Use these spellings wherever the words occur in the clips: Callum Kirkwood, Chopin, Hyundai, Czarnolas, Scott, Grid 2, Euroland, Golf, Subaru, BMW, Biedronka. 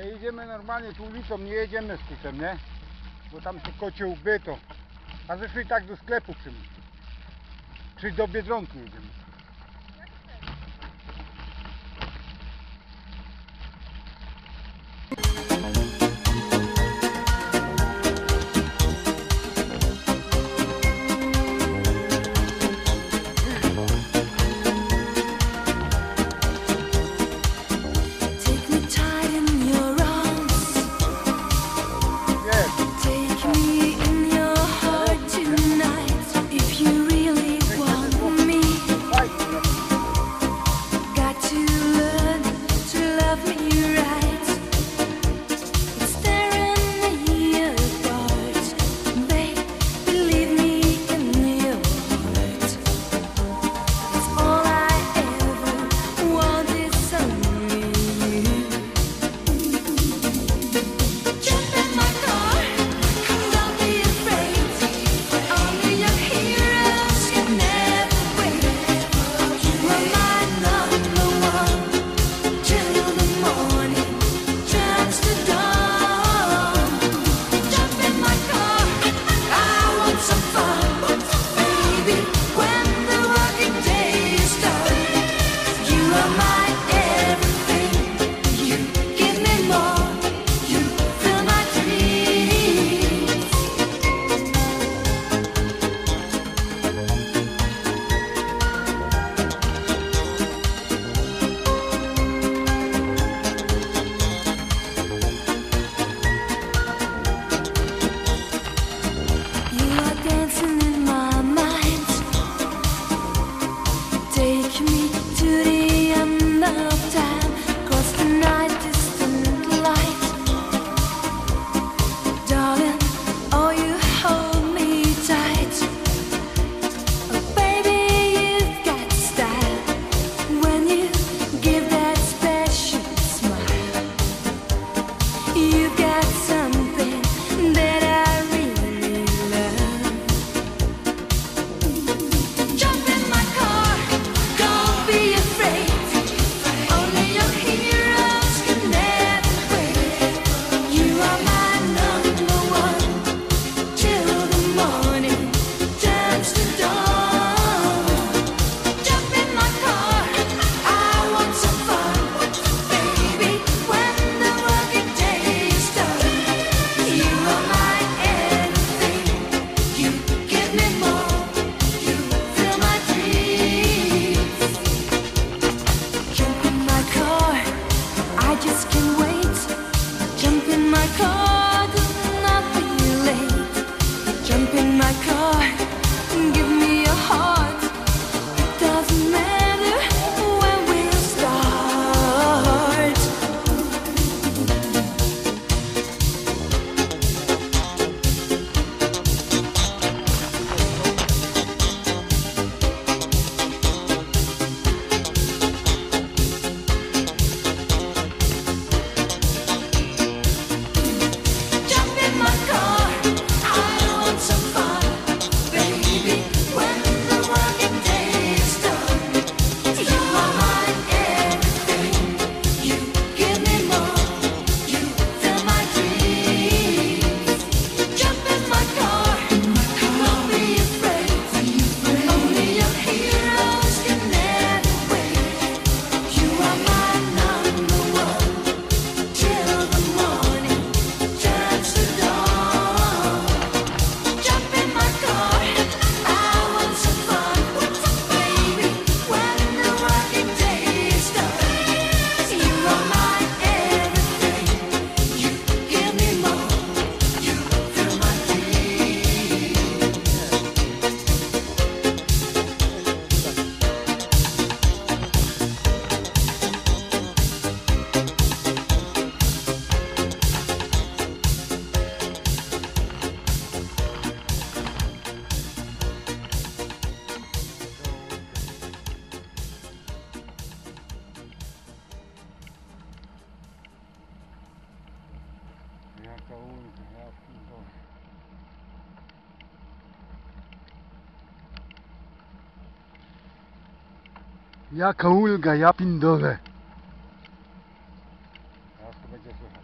Ale jedziemy normalnie tu ulicą, nie jedziemy z kucem, nie? Bo tam się kocie ubyto. A zeszli tak do sklepu przy mnie. Czyli do Biedronki jedziemy. Jaka ulga, ja pindolę. Teraz to będzie słychać.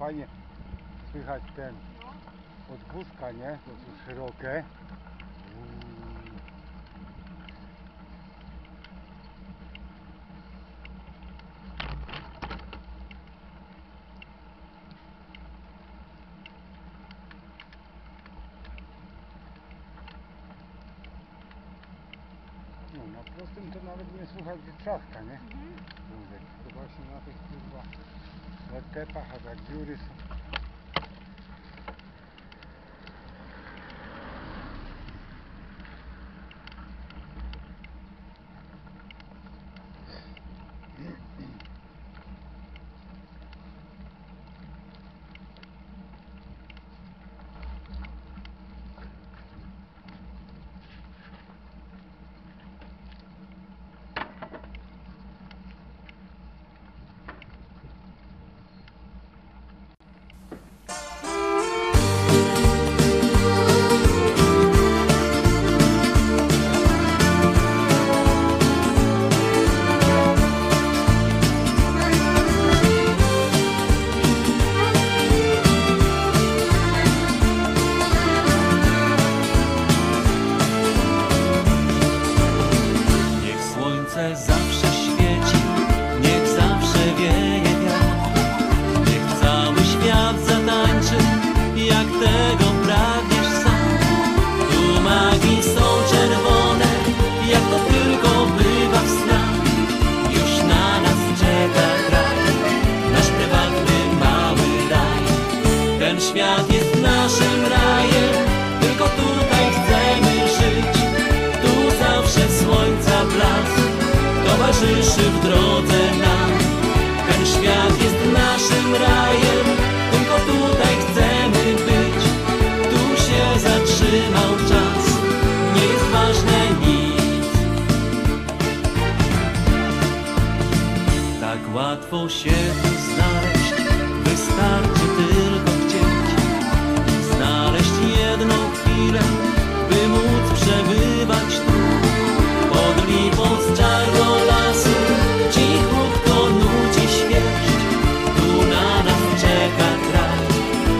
fajnie słychać ten odgłuska, nie? To są szerokie. Na prostym to nawet nie słuchać trzaska, nie? To właśnie na tych kurwa latepach, a tak dziury są. Świat jest naszym rajem, tylko tutaj chcemy żyć. Tu zawsze słońca blask towarzyszy w drodze nam. Ten świat jest naszym rajem, tylko tutaj chcemy być. Tu się zatrzymał czas, nie jest ważne nic. Tak łatwo się tu znaleźć, wystarczy tylko jedną chwilę, by móc przebywać tu. Pod lipą z czarnolasu cichutko nuci świeć. Tu na nas czeka kraj,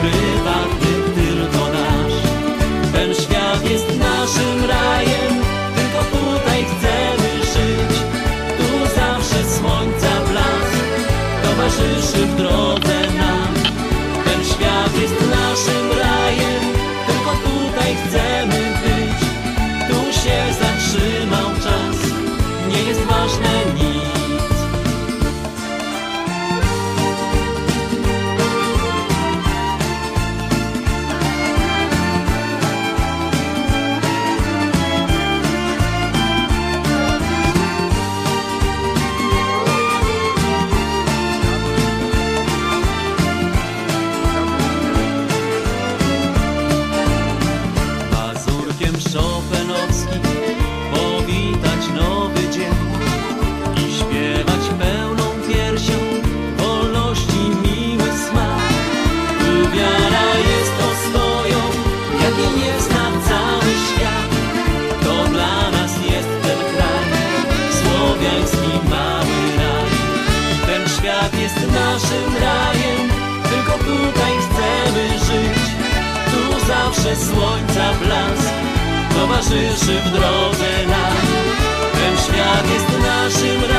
prywatny tylko nasz. Ten świat jest naszym rajem, tylko tutaj chcemy żyć. Tu zawsze słońca blask towarzyszy w drodze nam. Ten świat jest naszym rajem, tutaj chcemy być, tu się zatrzymał czas, nie jest ważne nic. Chopinowski powitać nowy dzień i śpiewać pełną piersią wolności miły smak. Tu wiara jest ostoją, jakiej nie zna cały świat. To dla nas jest ten kraj, słowiański mały raj. Ten świat jest naszym rajem, tylko tutaj chcemy żyć. Tu zawsze słońca blask towarzyszy w drodze nam. Ten świat jest naszym rajem.